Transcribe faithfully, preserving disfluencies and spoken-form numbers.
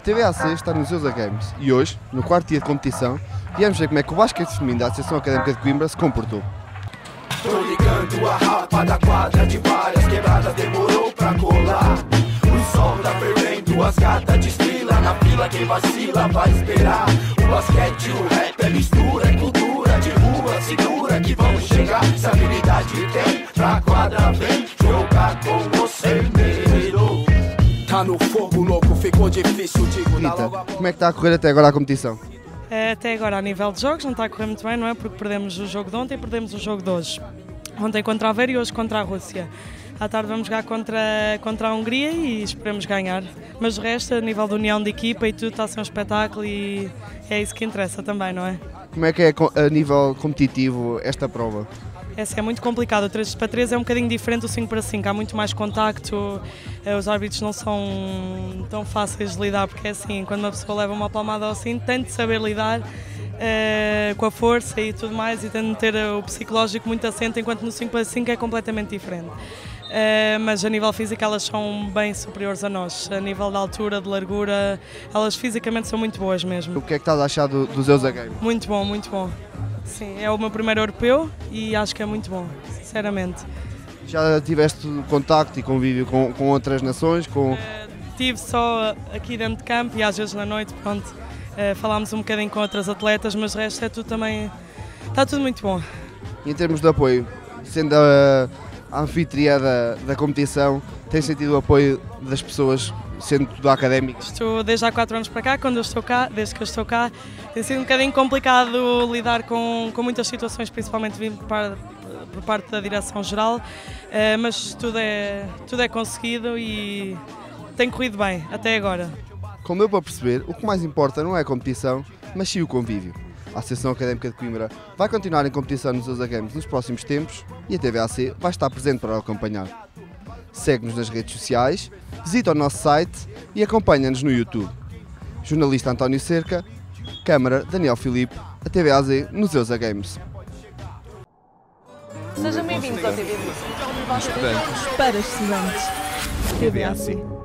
A T V A C está nos EUSA Games e hoje, no quarto dia de competição, viemos ver como é que o basquete feminino da Associação Académica de Coimbra se comportou. Estou ligando a rapa da quadra de várias quebradas, demorou para colar. O sol está fervendo, as gatas desfilam, na fila quem vacila vai esperar. O basquete, o rap é mistura, é cultura de rua, segura que vamos chegar. Se habilidade tem, pra quadra vem jogar com você mesmo. Tá no fogo louco, ficou difícil, digo, dá logo a bola. Como é que está a correr até agora a competição? É, até agora, a nível de jogos, não está a correr muito bem, não é? Porque perdemos o jogo de ontem e perdemos o jogo de hoje. Ontem contra a Aveiro e hoje contra a Rússia. À tarde vamos jogar contra, contra a Hungria e esperemos ganhar. Mas o resto, a nível de união de equipa e tudo, está a ser um espetáculo e é isso que interessa também, não é? Como é que é a nível competitivo esta prova? Essa é muito complicada, o três para três é um bocadinho diferente do cinco para cinco, há muito mais contacto, os árbitros não são tão fáceis de lidar, porque é assim, quando uma pessoa leva uma palmada ao cinto, tem de saber lidar eh, com a força e tudo mais, e tem de ter o psicológico muito assente, enquanto no cinco para cinco é completamente diferente. Uh, mas a nível físico elas são bem superiores a nós, a nível da altura, de largura, elas fisicamente são muito boas mesmo. O que é que estás a achar do, dos EUSA Games? Muito bom, muito bom. Sim, é o meu primeiro europeu e acho que é muito bom, sinceramente. Já tiveste contacto e convívio com, com outras nações? Com... Uh, tive só aqui dentro de campo e às vezes na noite, pronto, uh, falámos um bocadinho com outras atletas, mas o resto é tudo também, está tudo muito bom. E em termos de apoio, sendo a... Uh... A anfitriã da, da competição, tem sentido o apoio das pessoas, sendo tudo académico? Estou desde há quatro anos para cá, quando eu estou cá, desde que eu estou cá, tem sido um bocadinho complicado lidar com, com muitas situações, principalmente vindo para, por parte da direção-geral, mas tudo é, tudo é conseguido e tem corrido bem, até agora. Como deu para perceber, o que mais importa não é a competição, mas sim o convívio. A Associação Académica de Coimbra vai continuar em competição nos EUSA Games nos próximos tempos e a T V A C vai estar presente para o acompanhar. Segue-nos nas redes sociais, visita o nosso site e acompanha-nos no YouTube. Jornalista António Cerca, câmara Daniel Filipe, a T V A C nos EUSA Games. Sejam bem-vindos ao T V A C. Para estudantes. T V A C.